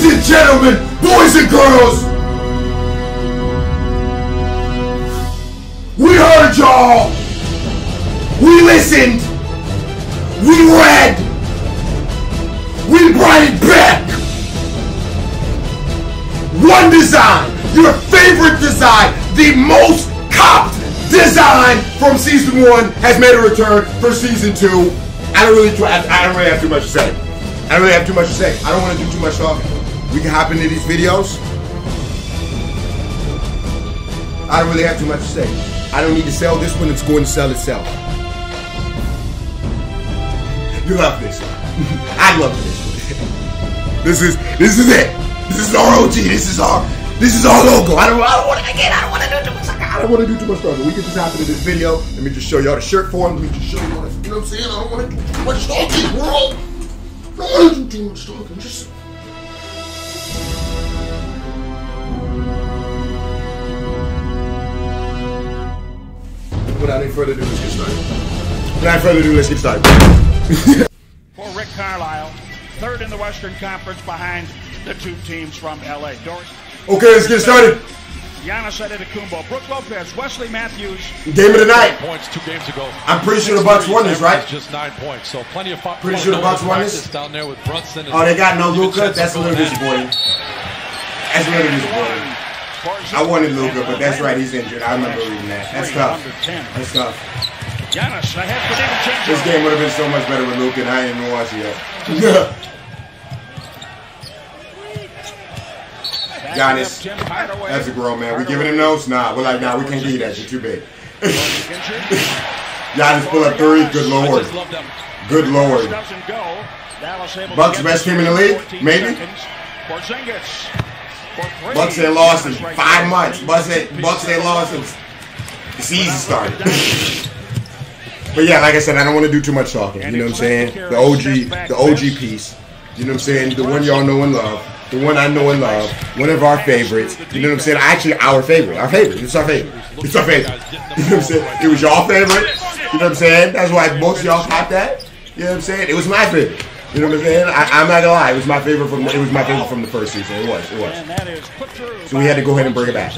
Ladies and gentlemen, boys and girls, we heard y'all, we listened, we read, we brought it back. One design, your favorite design, the most copped design from season one has made a return for season two. I don't really have too much to say. I don't really have too much to say. I don't want to do too much talking. We can hop into these videos. I don't really have too much to say. I don't need to sell this one. It's going to sell itself. You love this one. I love this one. This is it. This is our OG. This is our logo. I don't want to do too much talking. We can just hop into this video. Let me just show y'all the shirt form. Let me just show you what I, you know what I'm saying? I don't want to do too much talking, world. I don't want to do too much talking. Just. Without any further ado, let's get started. For Rick Carlisle, third in the Western Conference behind the two teams from LA. Okay, let's get started. Giannis Antetokounmpo, Brook Lopez, Wesley Matthews. Game of the night. Points 2 games ago. I'm pretty sure the Bucks won this, right? Just 9 points, so plenty of fun. Pretty sure the Bucks won this. Down there with Brunson. Oh, they got no Luka. That's a little disappointing. That's a little disappointing. I wanted Luka, but that's right. He's injured. I remember reading that. That's tough. That's tough. Giannis, this game would have been so much better with Luka, and I didn't even watch it yet. Giannis, that's a grown man. We giving him notes? Nah, we're like, nah, we can't give you that. You're too big. Giannis pull up 3. Good lord. Good lord. Bucks best team in the league, maybe. Bucks they lost in 5 months. Bucks they lost since the season started. But yeah, like I said, I don't want to do too much talking. You know what I'm saying? The OG piece. You know what I'm saying? The one y'all know and love. The one I know and love, one of our favorites. You know what I'm saying? Actually, our favorite. Our favorite. It's our favorite. It's our favorite. You know what I'm saying? It was y'all favorite. You know what I'm saying? That's why most of y'all caught that. You know what I'm saying? It was my favorite. You know what I'm saying? I'm not gonna lie. It was my favorite from. It was my favorite from the first season. It was. So we had to go ahead and bring it back.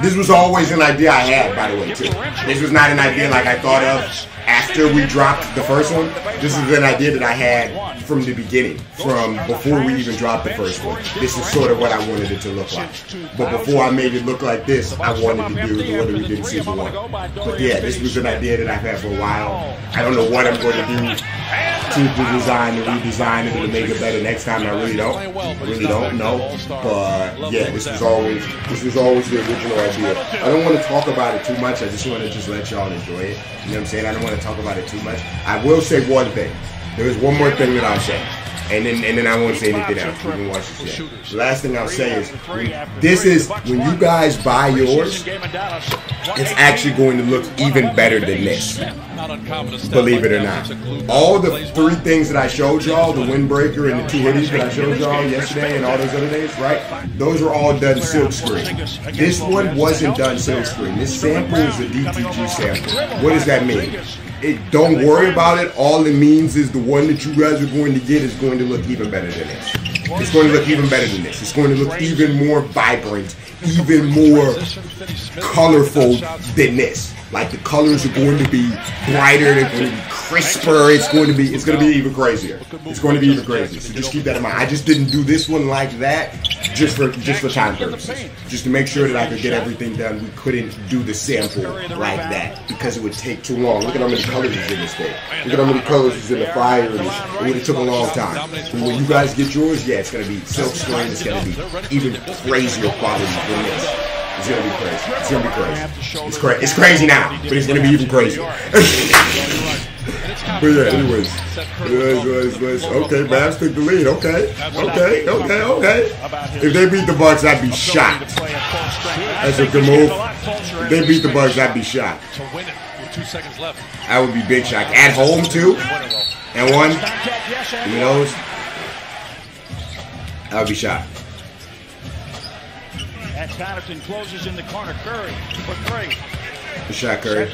This was always an idea I had, by the way, too. This was not an idea like I thought of after we dropped the first one. This was an idea that I had from the beginning, from before we even dropped the first one. This is sort of what I wanted it to look like. But before I made it look like this, I wanted to do what we did in season one. But yeah, this was an idea that I've had for a while. I don't know what I'm going to do to design and redesign it to make it better next time. I really don't know. But yeah, this was always the original idea. I don't want to talk about it too much. I just want to let y'all enjoy it. You know what I'm saying? I don't want to talk about it too much. I will say one thing. There is one more thing that I'll say, and then I won't say anything else. You can watch this yet. The last thing I'll say is, when you guys buy yours, it's actually going to look even better than this. Believe it or not. All the 3 things that I showed y'all, the windbreaker and the 2 hoodies that I showed y'all yesterday and all those other days, right? Those were all done silk screen. This one wasn't done silk screen. This sample is a DTG sample. What does that mean? Don't worry about it. All it means is the one that you guys are going to get is going to look even better than this. It's going to look even better than this. It's going to look even more vibrant, even more colorful than this. Like the colors are going to be brighter, they're going to be crisper. It's going to be even crazier. It's going to be even crazier. So just keep that in mind. I just didn't do this one like that just for time purposes, just to make sure that I could get everything done. We couldn't do the sample like that because it would take too long. Look at how many colors is in this thing. Look at how many colors is in the fire. It would have took a long time. But when you guys get yours, yeah, it's going to be silk screen. It's going to be even crazier quality than this. It's gonna be crazy. It's gonna be crazy. It's crazy now, but it's gonna be even crazier. But yeah, anyways. Okay, Mavs took the lead. Okay. If they beat the Bucks, I'd be shocked. That's a good move. If they beat the Bucks, I'd be shocked. I would be big shocked. At home too, and one. You know, I'd be shocked. As Connaughton closes in the corner, Curry for 3. Good shot, Curry.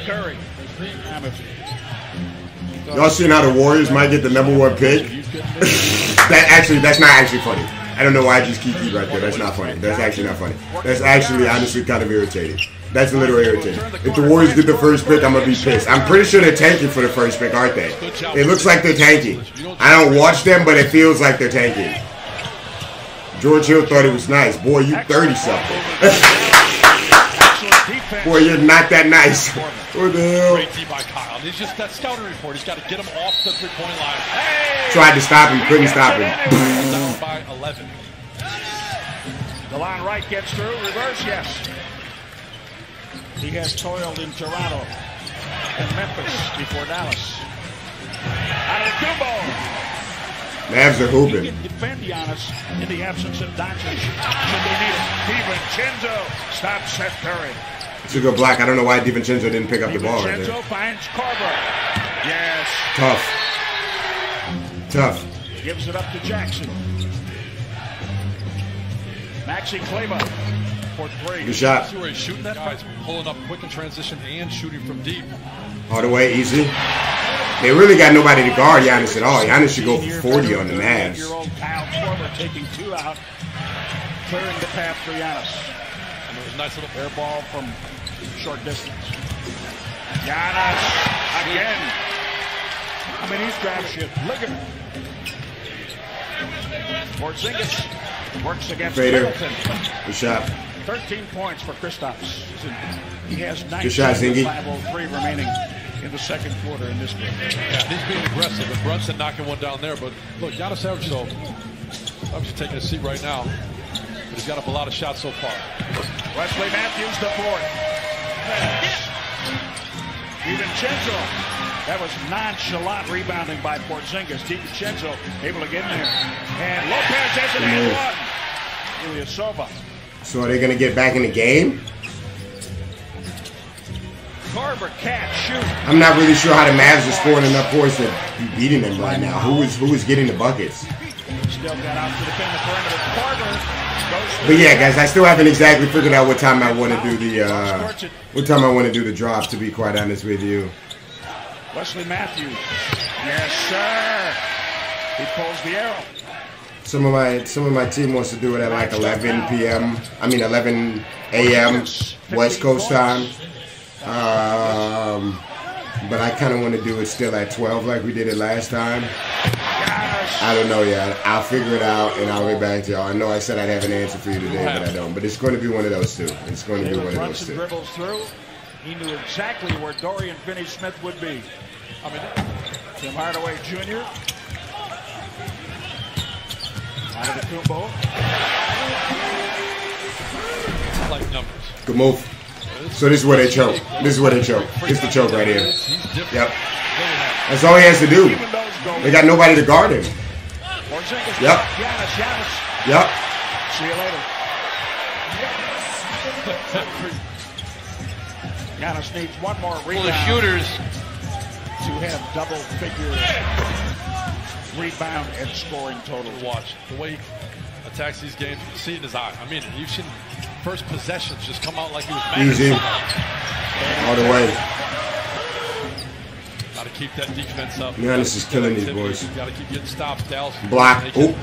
Y'all seen how the Warriors might get the #1 pick? That's not actually funny. I don't know why I just keep right there. That's not funny. That's actually not funny. That's actually honestly kind of irritating. That's a little irritating. If the Warriors get the first pick, I'm going to be pissed. I'm pretty sure they're tanking for the first pick, aren't they? It looks like they're tanking. I don't watch them, but it feels like they're tanking. George Hill thought it was nice. Boy, you 30-something. Boy, you're not that nice. What the hell? Tried to stop him, couldn't stop him. Delon Wright gets through. Reverse, yes. He has toiled in Toronto and Memphis before Dallas. Mavs are hooping. He can defend Giannis in the absence of Doncic. Should they need it? DiVincenzo stops Seth Curry. It's a good block. I don't know why DiVincenzo didn't pick up the ball right there. DiVincenzo finds Carver. Yes. Tough. Tough. He gives it up to Jackson. Maxi Kleber. Good shot. Shooting that fight, pulling up quick in transition and shooting from deep. Hardaway, easy. They really got nobody to guard Giannis at all. Giannis should go for 40 on the Mavs. Taking two out, clearing the path for Giannis. And it was a nice little air ball from short distance. Giannis again. I mean, he's grabbed shit. Look at him. Porzingis works against Middleton. Good shot. 13 points for Kristaps. He has 9.503 remaining in the second quarter in this game. Yeah, he's being aggressive, and Brunson knocking one down there. But look, Giannis Antetokounmpo, obviously taking a seat right now, but he's got up a lot of shots so far. Wesley Matthews, the fourth. DiVincenzo. That was nonchalant rebounding by Porzingis. DiVincenzo able to get in there. And Lopez has an and one. Ilyasova. So are they going to get back in the game? Carver can't shoot. I'm not really sure how the Mavs are scoring enough points to be beating them right now. Who is getting the buckets? But yeah, guys, I still haven't exactly figured out what time I want to do the drop. To be quite honest with you. Wesley Matthews. Yes, sir. He pulls the arrow. Some of my team wants to do it at like 11 a.m. West Coast time, but I kind of want to do it still at 12 like we did it last time. I don't know yet. I'll figure it out and I'll get back to y'all. I know I said I'd have an answer for you today, but I don't. But it's going to be one of those two. It's going to be one of those two. Dribbles through. He knew exactly where Dorian Finney-Smith would be. I mean, Tim Hardaway Jr. Out of the combo. I like numbers. Good move. So this is where they choke. This is where they choke. It's the choke right here. Yep. That's all he has to do. They got nobody to guard him. Yep. Yep. See you later. Giannis needs one more rebound. The shooters to have double figures. Rebound and scoring total. Watch the way he attacks these games. You see it in his eye. I mean, you've seen first possessions just come out like he was mad. Easy. All the way. Got to keep that defense up. Yeah, this is killing these boys. Got to keep getting stops. Dallas block. They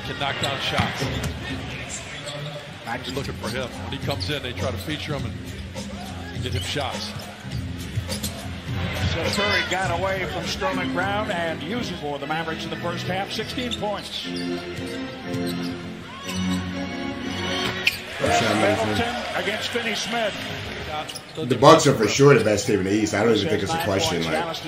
can knock down shots. I'm just looking for him. When he comes in, they try to feature him and get him shots. So Curry got away from Sterling Brown and used it for the Mavericks in the first half. 16 points. Middleton against Finney-Smith. The Bucks are for sure the best team in the East. I don't even think it's a question. Like,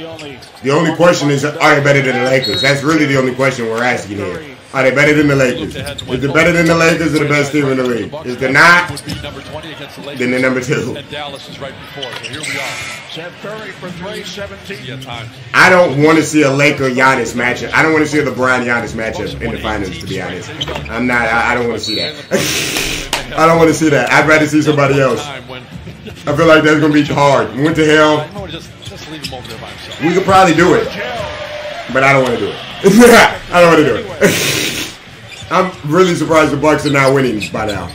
the only question is, are they better than the Lakers? That's really the only question we're asking here. Are they better than the Lakers? If they're better than the Lakers, they're the best team in the league. If they're not, then they're number two. And Dallas is right before. So here we are. Seth Curry for 3-17. I don't want to see a Laker Giannis matchup. I don't want to see a LeBron Giannis matchup in the finals, to be honest. I'm not. I don't want to see that. I don't want to see that. I'd rather see somebody else. I feel like that's gonna be hard. What the hell? We could probably do it, but I don't want to do it. I don't want to do it. I'm really surprised the Bucks are not winning by now.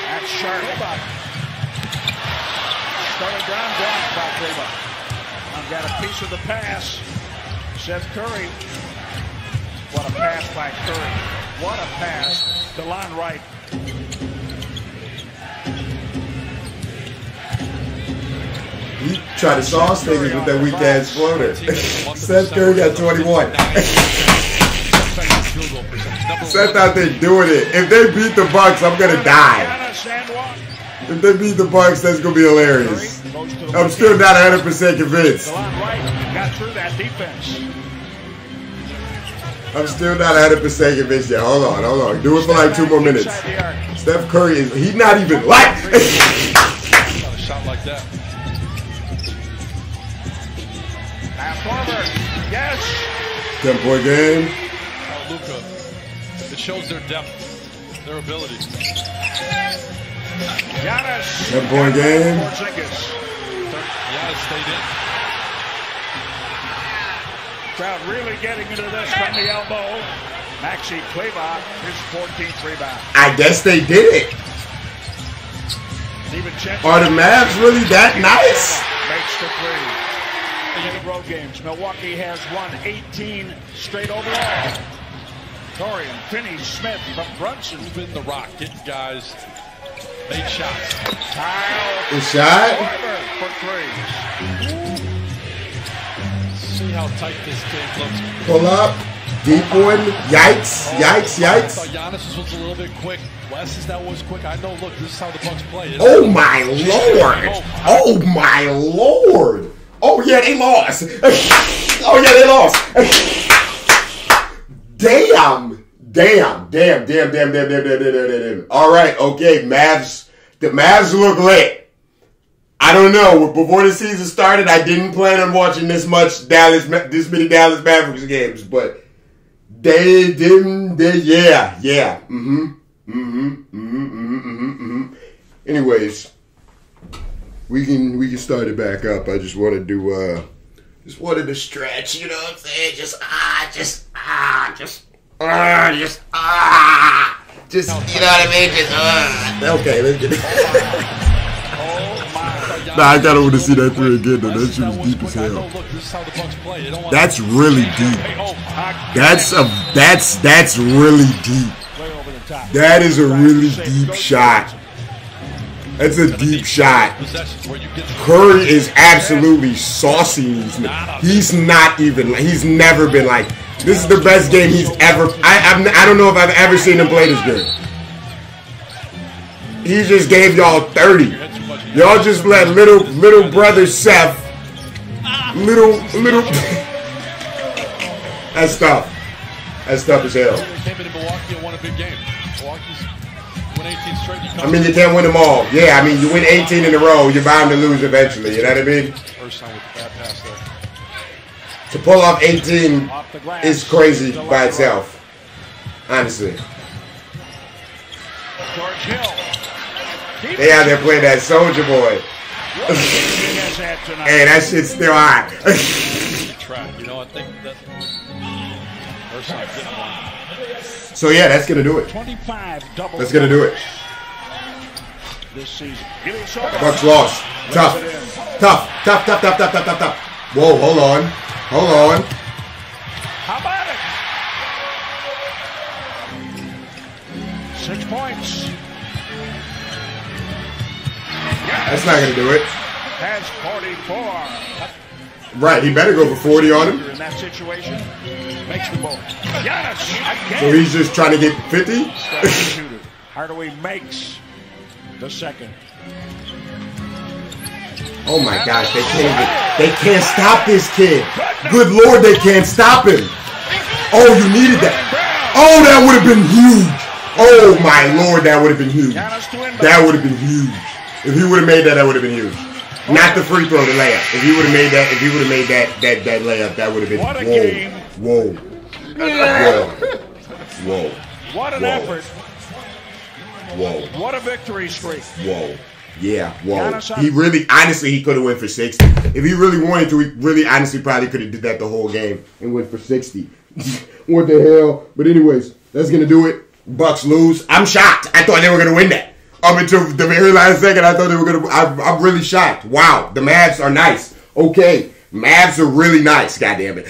That's sharp. Starting ground block by Kleber. I've got a piece of the pass. Seth Curry What a pass by Curry. What a pass. Delon Wright. You try to sauce things with that weak ass floater. Seth Curry got 21. Seth out there doing it. If they beat the Bucks, I'm gonna die. If they beat the Bucks, that's gonna be hilarious. I'm still not 100% convinced. I'm still not 100% convinced yet. Hold on, hold on. Do it for like 2 more minutes. Steph Curry is, he's not even like. Shot like that. Yes. 10-point game. Luka. It shows their depth, their ability. 10-point game. Giannis stayed in. Crowd really getting into this from the elbow. Maxi Kleber, his 14th rebound. I guess they did it. Are the Mavs really that nice? Makes the three. In the road games, Milwaukee has won 18 straight overall. Dorian Finney-Smith from Brunson. Been the rock, getting guys made shots. The shot for threes. See how tight this game looks. Pull up, deep one. Yikes! Yikes! Yikes! I thought Giannis was a little bit quick. Wes, that was quick. I know. Look, this is how the Bucks play. Oh my lord! Oh my lord! Oh yeah, they lost. Oh yeah, they lost. Damn! Damn! Damn! Damn! Damn! Damn! Damn! Damn! Damn! Damn! All right. Okay, Mavs. The Mavs look lit. I don't know. Before the season started, I didn't plan on watching this much this many Dallas Mavericks games, but they didn't. Anyways, we can start it back up. I just wanted to stretch. You know what I'm saying? Just you know what I mean? Okay, let's get it. Nah, I kind of want to see that through again, though. That shit was deep as hell. That's really deep. That's really deep. That is a really deep shot. That's a deep shot. Curry is absolutely saucing these men. He's not even, he's never been like, this is the best game he's ever, I don't know if I've ever seen him play this game. He just gave y'all 30. Y'all just let little brother Seth, little. That's tough. That's tough as hell. I mean, you can't win them all. Yeah, I mean, you win 18 in a row, you're bound to lose eventually. You know what I mean? To pull off 18 is crazy by itself, honestly. They out there playing that Soulja Boy. Hey, that shit's still hot. So yeah, that's gonna do it. That's gonna do it. Bucks lost. Tough. Tough. Whoa, hold on. Hold on. How about it? 6 points. That's not going to do it. Has 44. Right, he better go for 40 on him. In that situation, makes the ball. So he's just trying to get 50? Hardaway makes the second. Oh my gosh, they can't stop this kid. Good lord, they can't stop him. Oh, you needed that. Oh, that would have been huge. Oh my lord, that would have been huge. That would have been huge. If he would have made that, that would have been huge. Not the free throw, the layup. If he would have made that, that layup, that would have been whoa. What an effort. Whoa. What a victory streak. Whoa. Yeah. Whoa. He really, honestly, he could have went for 60. If he really wanted to, he really, honestly, probably could have did that the whole game and went for 60. What the hell? But anyways, that's gonna do it. Bucks lose. I'm shocked. I thought they were gonna win that. Up until the very last second, I thought they were going to... I'm really shocked. Wow, the Mavs are nice. Okay, Mavs are really nice, goddammit.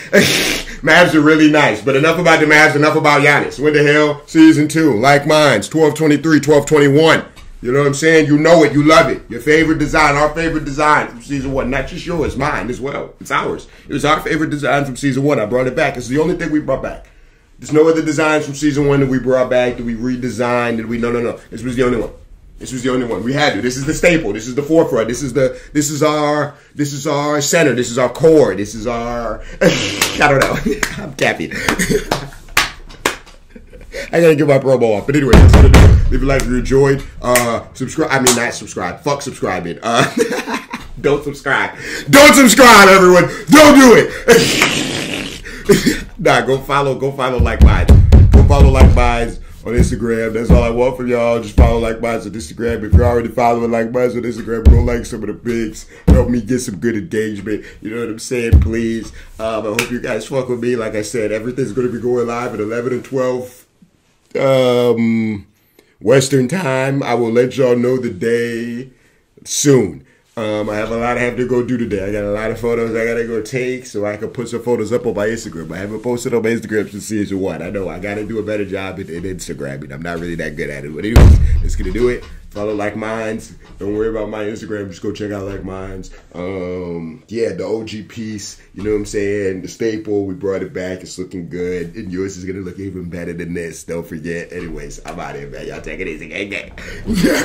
Mavs are really nice. But enough about the Mavs, enough about Giannis. When the hell? Season 2, Like Minds, 12/23, 12/21. You know what I'm saying? You know it. You love it. Your favorite design, our favorite design from season 1. Not just yours, mine as well. It's ours. It was our favorite design from season 1. I brought it back. It's the only thing we brought back. There's no other designs from season 1 that we brought back, that we redesigned, that we, no. This was the only one. This was the only one. We had to. This is the staple. This is the forefront. This is our center. This is our core. This is our, I don't know. I'm capping. I gotta get my promo off. But anyway, that's what it is. Leave a like if you enjoyed. Subscribe. I mean, not subscribe. Fuck subscribing. Don't subscribe. Don't subscribe, everyone. Don't do it. Nah, go follow LikeMinds. Go follow LikeMinds on Instagram. That's all I want from y'all. Just follow LikeMinds on Instagram. If you're already following LikeMinds on Instagram, go like some of the pics. Help me get some good engagement. You know what I'm saying? Please. I hope you guys fuck with me. Like I said, everything's going to be going live at 11 and 12. Western time. I will let y'all know the day soon. I have a lot I have to go do today. I got a lot of photos I gotta go take, so I can put some photos up on my Instagram. I haven't posted on my Instagram since season 1. I know I gotta do a better job at Instagramming. I'm not really that good at it. But anyways, that's gonna do it. Follow LikeMinds. Don't worry about my Instagram. Just go check out LikeMinds. Yeah, the OG piece. You know what I'm saying? The staple. We brought it back. It's looking good. And yours is gonna look even better than this. Don't forget. Anyways, I'm out of here, man. Y'all take it easy. Gang, gang.